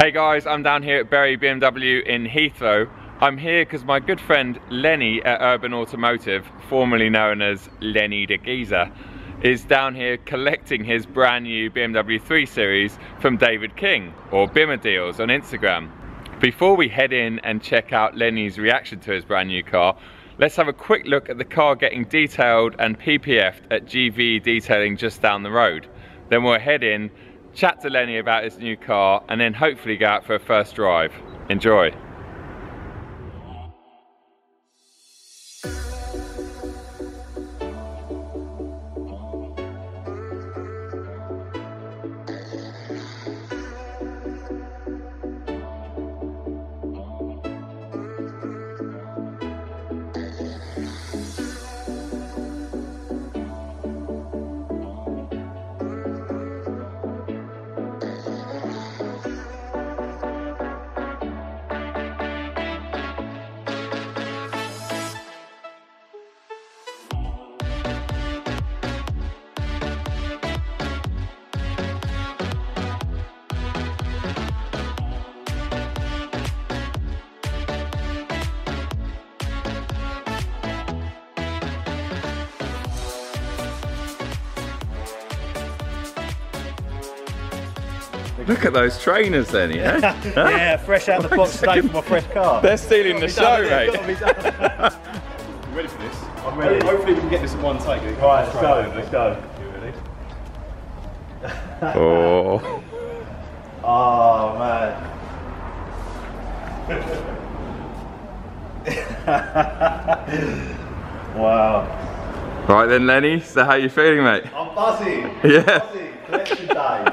Hey guys, I'm down here at Berry BMW in Heathrow. I'm here because my good friend Lenny at Urban Automotive, formerly known as Lenny the Geeza, is down here collecting his brand new BMW 3 series from David King, or Bimmer Deals on Instagram. Before we head in and check out Lenny's reaction to his brand new car, let's have a quick look at the car getting detailed and PPF'd at GV Detailing just down the road. Then we'll head in, chat to Lenny about his new car, and then hopefully go out for a first drive. Enjoy. Look at those trainers then, yeah? Huh? Yeah, fresh out of the box today for my fresh car. They're stealing the show, mate. You ready for this? I'm ready. Hopefully we can get this in one take. Right, let's go, let's go. You ready? Oh. Oh, man. Wow. Right then, Lenny, so how are you feeling, mate? I'm buzzing. Yeah. I'm buzzing. Collection day.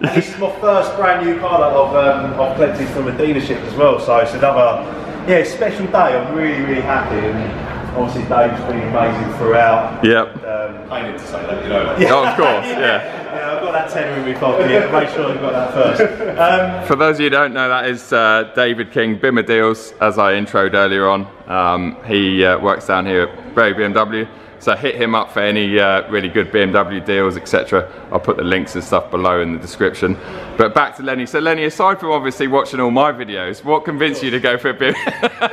And this is my first brand new car that I've collected from a dealership as well, so it's another special day. I'm really happy, and obviously Dave's been amazing throughout. Yep. I need to say that, you know. Like. Yeah. Oh, of course, yeah. Yeah, I've got that 10 with me pocket, make sure I've got that first. For those of you who don't know, that is David King, Bimmer Deals, as I introed earlier on. He works down here at Berry BMW. So hit him up for any really good BMW deals, etc. I'll put the links and stuff below in the description. But back to Lenny. So Lenny, aside from obviously watching all my videos, what convinced you to go for a bit? Look, I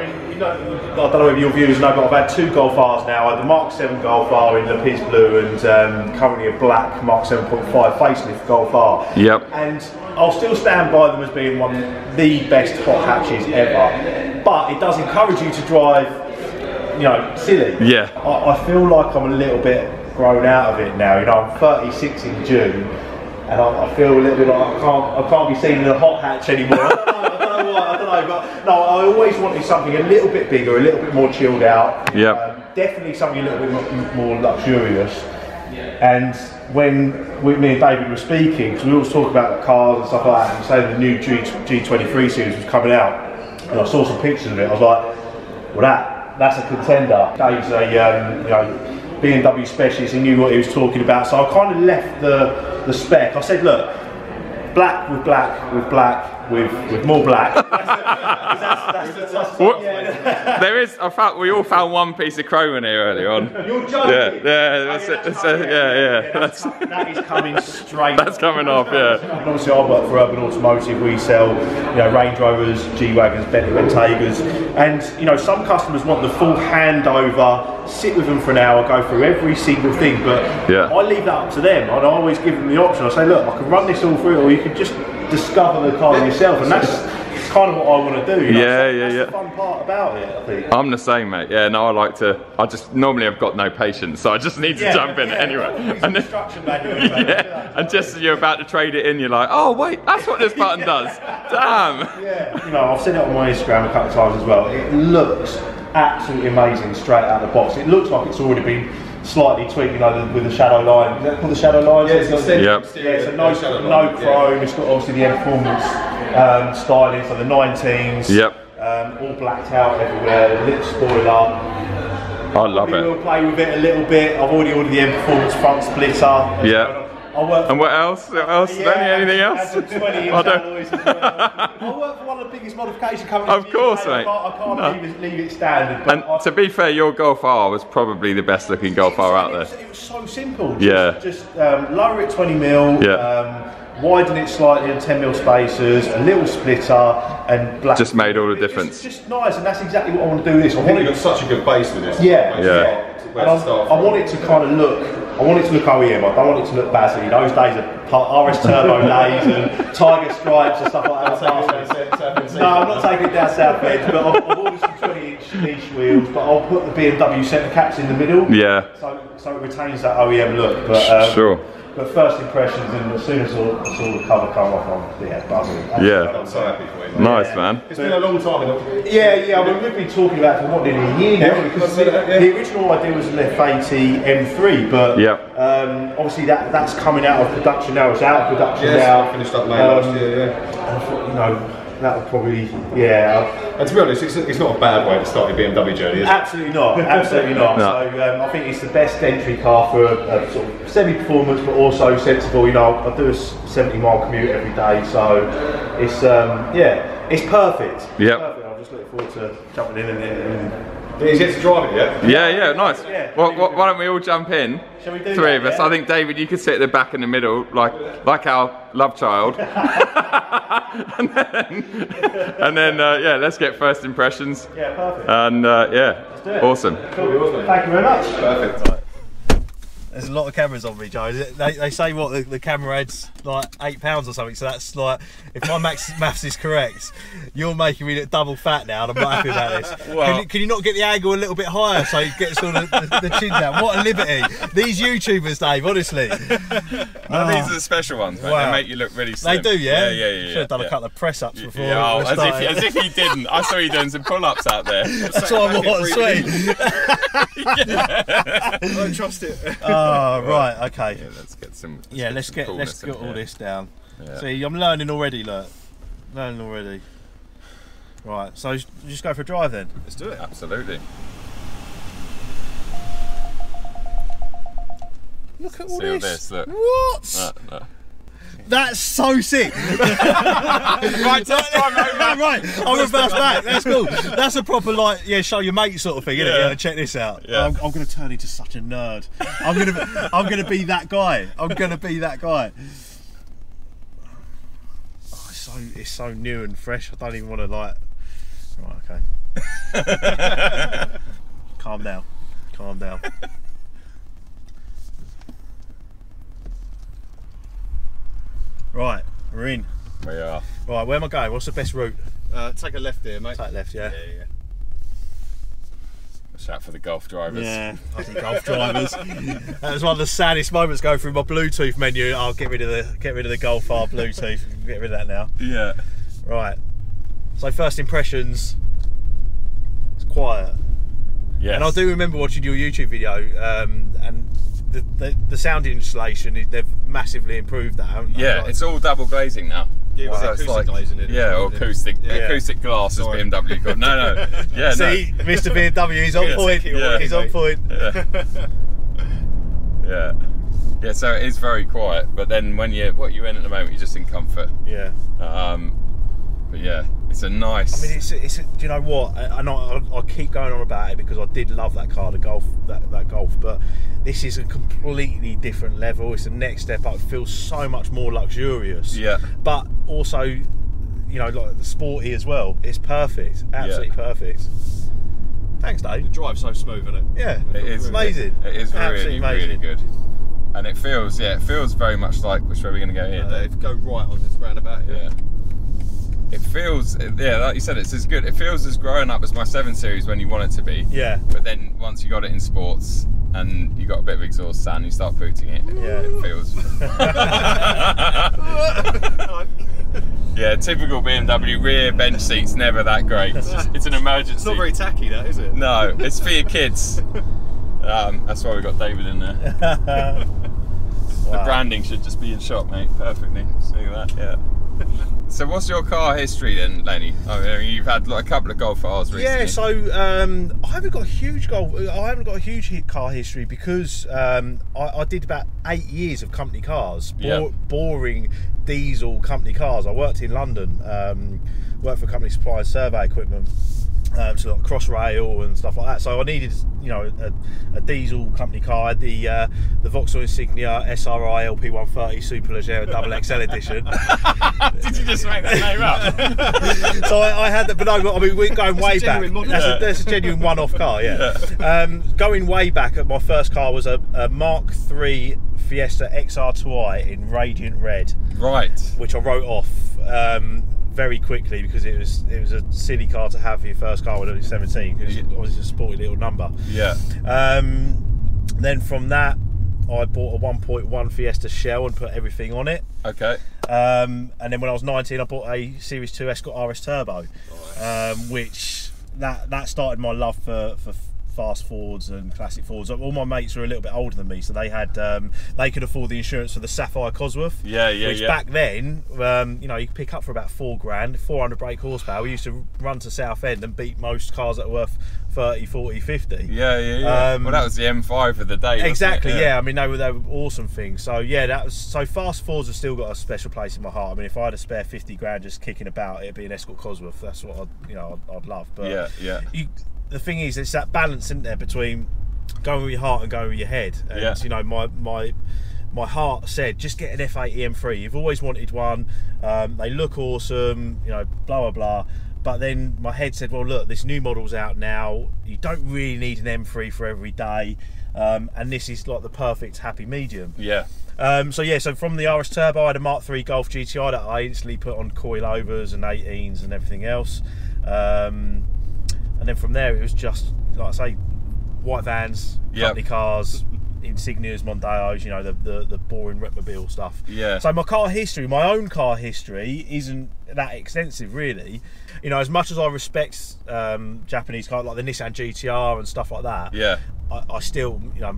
mean, you know, I don't know if your viewers know, but I've had two Golf R's now. I had the Mark 7 Golf R in Lapis Blue, and currently a black Mark 7.5 facelift Golf R. Yep. And I'll still stand by them as being one of the best hot hatches ever. But it does encourage you to drive, you know, silly. Yeah. I feel like I'm a little bit grown out of it now. You know, I'm 36 in June, and I feel a little bit like I can't be seen in a hot hatch anymore. I don't know, but no, I always wanted something a little bit bigger, a little bit more chilled out. Yeah. Definitely something a little bit more luxurious. And when me and David were speaking, because we always talk about cars and stuff like that, and say the new G23 series was coming out, and I saw some pictures of it, I was like, well, that's a contender. Dave's a you know, BMW specialist, he knew what he was talking about, so I kind of left the spec. I said, look, black with black with black with more black. There is, I felt we all found one piece of chrome in here early on. You're joking. Yeah, that's it. That is coming straight. That's coming off, yeah. And obviously I work for Urban Automotive. We sell, you know, Range Rovers, G-Wagons, Bentley Bentaygas, and you know, some customers want the full handover, sit with them for an hour, go through every single thing, but yeah, I leave that up to them. I always give them the option. I say, look, I can run this all through, or you can just discover the car yourself, and that's kind of what I want to do. You know? Yeah, so yeah, that's the fun part about it, I think. I'm the same, mate. Yeah, no, I like to. I just normally I've got no patience, so I just need to jump in anyway. And then, just as you're about to trade it in, you're like, oh wait, that's what this button does. Damn. Yeah, you know, I've seen it on my Instagram a couple of times as well. It looks absolutely amazing straight out of the box. It looks like it's already been slightly tweaked, you know, with the shadow line. Is that called the shadow line? Yeah, it's so no chrome. Yeah. It's got obviously the M Performance styling, so the 19s. Yep. All blacked out everywhere. Lip spoiler. I love it. We'll play with it a little bit. I've already ordered the M Performance front splitter. Yeah. And what else? Anything else? I work for one of the biggest modification companies. Of course, mate. I can't leave it standard. But and to be fair, your Golf R was probably the best looking Golf R out there. It was so simple. Just lower it 20 mil. Yeah. widen it slightly and 10mm spacers, a little splitter and black. Just made all the difference. Just nice, and that's exactly what I want to do with this. I think you've got such a good base with this. Yeah, yeah. I want it to kind of look, I want it to look OEM, I don't want it to look Bazzy. Those days are RS Turbo days and Tiger Stripes and stuff like that. No, I'm not taking it down South Bend, but I've ordered some 20-inch Niche wheels, but I'll put the BMW centre caps in the middle. Yeah. So it retains that OEM look. But, sure. But first impressions, and as soon as I saw the cover come off, I'm buzzing. Yeah. I'm so happy for you. Nice, man. It's been a long time. Yeah. I mean, we've been talking about it for what, nearly a year now? Because the original idea was an F80 M3, but obviously that's coming out of production now. It's out of production now. Yes, finished up late last year, yeah. I thought, you know, that would probably, and to be honest, it's not a bad way to start your BMW journey, is it? Absolutely not, absolutely not. No. So I think it's the best entry car for a sort of semi-performance, but also sensible. You know, I do a 70-mile commute every day, so it's it's perfect. Yeah. I'm just looking forward to jumping in and. He's yet to drive it yet? Yeah, nice. Yeah. Well, why don't we all jump in? Shall we do Three of us. Yeah. I think, David, you could sit at the back in the middle, like our love child. and then yeah, let's get first impressions. Yeah, perfect. And yeah, let's do it. Awesome. Cool. Thank you very much. Perfect. There's a lot of cameras on me, Joe. They say what the camera adds like £8 or something. So that's like, if my maths is correct, you're making me look double fat now, and I'm not happy about this. Well, can you not get the angle a little bit higher so you get sort of the chin down? What a liberty! These YouTubers, Dave, honestly. These are the special ones, man. Wow. They make you look really slim. They do, yeah. Yeah. Should have done a couple of press ups before. Yeah, as if you didn't. I saw you doing some pull ups out there. That's what I want, sweet. I don't trust it. Oh, right, okay. Yeah, let's get some. Let's get all this down. Yeah. See, I'm learning already. Look, learning already. Right, so just go for a drive then. Let's do it. Absolutely. Look at all this. Look. What? No. That's so sick. Right, I'll reverse back. That's cool. That's a proper show your mate sort of thing, isn't it? Yeah, check this out. Yeah. I'm going to turn into such a nerd. I'm going to be that guy. Oh, it's so new and fresh. I don't even want to Right, okay. Calm down. Right, we're in. We are. Right, where am I going? What's the best route? Take a left here, mate. Take left, yeah? Yeah. Shout for the golf drivers. Yeah, golf drivers. That was one of the saddest moments going through my Bluetooth menu. I'll get rid of the Golf R Bluetooth. Get rid of that now. Yeah. Right. So first impressions, it's quiet. Yeah. And I do remember watching your YouTube video and the sound insulation, they've massively improved that, haven't they? Yeah, it's all double glazing now. Yeah, acoustic glazing. Yeah, or acoustic glass, as BMW called. No. Yeah, see, no. Mr. BMW, he's on point. Yeah. He's on point. Yeah. Yeah, so it is very quiet, but then when you're in at the moment, you're just in comfort. Yeah. But yeah, it's a nice. I mean, it's do you know what? I keep going on about it because I did love that car, the Golf, that Golf. But this is a completely different level. It's the next step up. It feels so much more luxurious. Yeah. But also, you know, like sporty as well. It's perfect. Absolutely perfect. Thanks, Dave. The drive's so smooth, isn't it? Yeah. It is amazing. It is really, really good. And it feels, very much like which way we're going to go here, Dave. Go right on this roundabout here. Yeah. It feels, like you said, it's as good. It feels as grown up as my 7 Series when you want it to be. Yeah. But then once you got it in sports and you got a bit of exhaust sound, you start booting it. Yeah. It feels. Yeah, typical BMW rear bench seats, never that great. It's an emergency. It's not very tacky, that is it? No, it's for your kids. That's why we got David in there. Wow. The branding should just be in shot, mate. Perfectly. See that? Yeah. So what's your car history then, Lenny? I mean, you've had like a couple of Golf R's recently. Yeah, so I haven't got a huge car history because I did about 8 years of company cars, boring diesel company cars. I worked in London, worked for a company supplying survey equipment, so like cross rail and stuff like that. So I needed, you know, a diesel company car. The Vauxhall Insignia SRI LP130 Superleggera Double XL Edition. Did you just make that name up? So I had that, but no, I mean, we're going way back. That's a genuine one-off car, yeah. Going way back, my first car was a Mark III Fiesta XR2i in radiant red. Right. Which I wrote off. Very quickly, because it was a silly car to have for your first car when I was 17, because it was a sporty little number. Yeah. Then from that, I bought a 1.1 Fiesta Shell and put everything on it. Okay. And then when I was 19, I bought a Series 2 Escort RS Turbo, nice. Which that started my love for fast Fords and classic Fords. All my mates were a little bit older than me, so they had they could afford the insurance for the Sapphire Cosworth. Yeah. Which back then, you know, you could pick up for about £4 grand, 400 brake horsepower. We used to run to Southend and beat most cars that were worth 30, 40, 50. Yeah. Well, that was the M5 of the day. Exactly. Yeah. I mean, they were awesome things. So yeah, that was so fast Fords have still got a special place in my heart. I mean, if I had a spare 50 grand just kicking about, it'd be an Escort Cosworth. That's what I'd love. But yeah. The thing is, it's that balance, isn't there, between going with your heart and going with your head. And you know, my heart said, just get an F80 M3. You've always wanted one. They look awesome. You know, blah blah blah. But then my head said, well, look, this new model's out now. You don't really need an M3 for every day, and this is like the perfect happy medium. Yeah. So from the RS Turbo, I had a Mark III Golf GTI that I instantly put on coilovers and 18s and everything else. And then from there, it was just, like I say, white vans, company cars, Insignias, Mondeos, you know, the boring Repmobile stuff. Yeah. So my own car history isn't that extensive, really. You know, as much as I respect Japanese cars, like the Nissan GTR and stuff like that, I still, you know,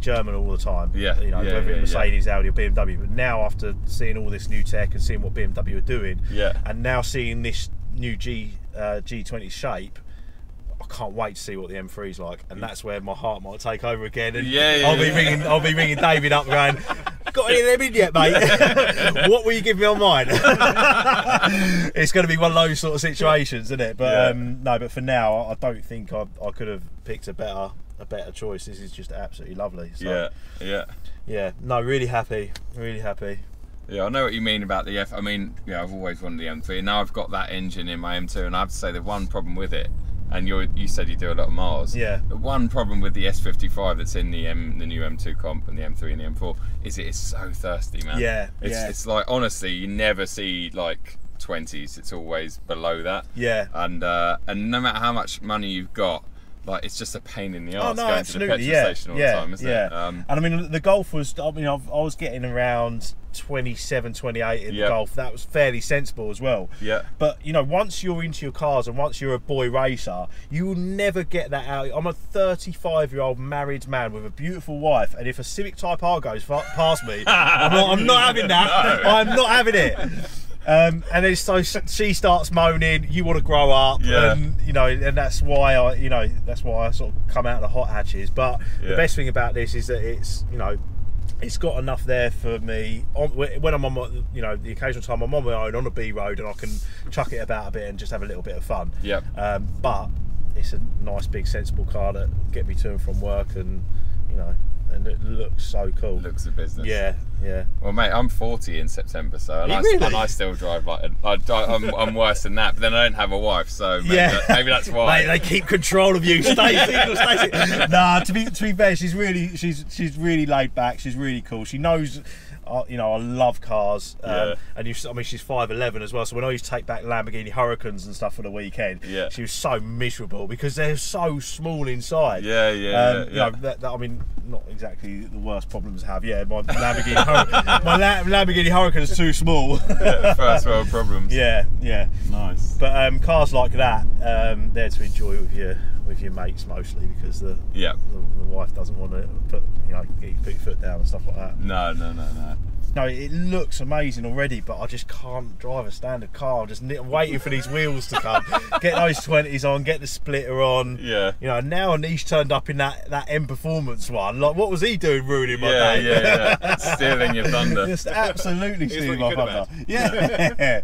German all the time. Yeah. You know, whether it's Mercedes, Audi or BMW. But now, after seeing all this new tech and seeing what BMW are doing, and now seeing this new G20 shape, I can't wait to see what the M3's like, and that's where my heart might take over again. And I'll be ringing David up going, got any of them in yet, mate? What will you give me on mine? It's going to be one of those sort of situations, isn't it? But no, but for now, I don't think I could have picked a better choice. This is just absolutely lovely. So, yeah. No, really happy. Yeah, I know what you mean about the F. I mean, yeah, I've always wanted the M3, and now I've got that engine in my M2, and I have to say the one problem with it, and you said you do a lot of miles. Yeah. The one problem with the S55 that's in the new M2 comp and the M3 and the M4 is it is so thirsty, man. Yeah. It's like, honestly, you never see like 20s. It's always below that. Yeah. And no matter how much money you've got, like, it's just a pain in the arse going to the petrol station all the time, isn't it? And I mean, the Golf was, I mean, I was getting around 27, 28 in the Golf. That was fairly sensible as well. Yeah. But, you know, once you're into your cars and once you're a boy racer, you will never get that out. I'm a 35-year-old married man with a beautiful wife, and if a Civic Type R goes past me, I'm not having that. No. I'm not having it. And then so she starts moaning, you want to grow up, and you know, and that's why I sort of come out of the hot hatches. But the best thing about this is that it's, you know, it's got enough there for me when I'm on my, you know, the occasional time I'm on my own on a B road, and I can chuck it about a bit and just have a little bit of fun. Yeah. But it's a nice big sensible car that get me to and from work, and you know. And it looks so cool. It looks a business. Yeah. Well, mate, I'm 40 in September, so and I still drive like I'm worse than that. But then I don't have a wife, so maybe that's why. Mate, they keep control of you. Stay single, stay single. Nah, to be fair, she's really laid back. She's really cool. She knows. You know, I love cars, and I mean, she's 5'11" as well. So when I used to take back Lamborghini Huracans and stuff for the weekend, she was so miserable because they're so small inside. You know, I mean, not exactly the worst problems to have. Yeah, my Lamborghini Huracan is too small. First world problems. Yeah. Nice. But cars like that, they're to enjoy with your mates mostly, because the wife doesn't want to put your foot down and stuff like that. No, it looks amazing already, but I just can't drive a standard car. I'm just waiting for these wheels to come. Get those 20s on, get the splitter on. Yeah. You know, now Niche turned up in that M Performance one. Like, what was he doing ruining my day? Yeah. Stealing your thunder. Just absolutely stealing my thunder. Yeah.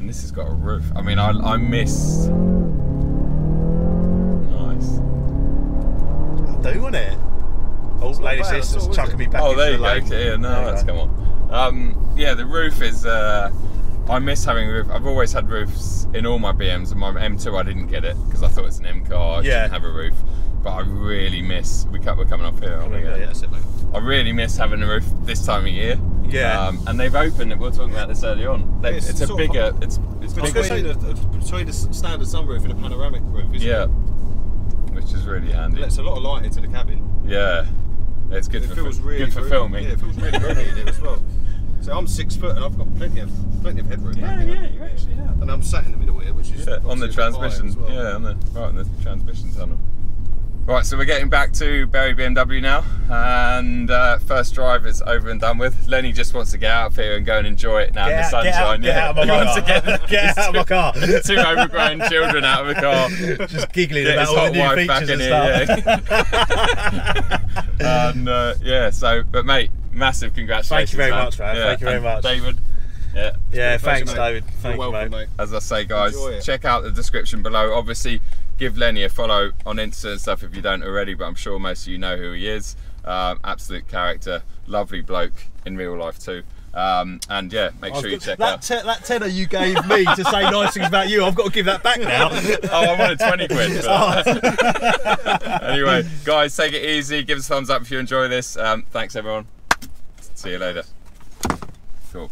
And this has got a roof. I mean, I miss... Nice. I'm doing it. Oh, ladies, this is chucking me back. Oh, there you go. Yeah, no, that's come on. Yeah, the roof is... I miss having a roof. I've always had roofs in all my BMs, and my M2 I didn't get it because I thought it's an M car, didn't have a roof. But I really miss, we're coming up here, aren't we? Yeah, I really miss having a roof this time of year. Yeah. And they've opened it, we were talking about this earlier on. They've, it's a bigger, of, it's bigger. Between a standard sunroof and a panoramic roof, isn't it? Which is really handy. It lets a lot of light into the cabin. Yeah. It's good, it feels really good for filming. Yeah, it feels really roomy in here as well. So I'm 6 foot and I've got plenty of headroom. Yeah, you actually have. And I'm sat in the middle here, which is on the transmission. Well. Yeah, on the transmission tunnel. Right, so we're getting back to Berry BMW now, and first drive is over and done with. Lenny just wants to get out of here and go and enjoy it now in the sunshine. Get out of my car. Two overgrown children out of the car. Just giggling about all the new features back in here, yeah. And so, but mate, massive congratulations. Thank you very much, man. Yeah. Thank you very much. David. Yeah. Yeah, thanks, David. Thank you, mate. As I say, guys, check out the description below. Obviously, give Lenny a follow on Insta and stuff if you don't already, but I'm sure most of you know who he is. Absolute character, lovely bloke in real life too. And yeah, make sure you check out. That tenner you gave me to say nice things about you, I've got to give that back now. I wanted 20 quid. But... Anyway, guys, take it easy. Give us a thumbs up if you enjoy this. Thanks, everyone. See you later. Cool.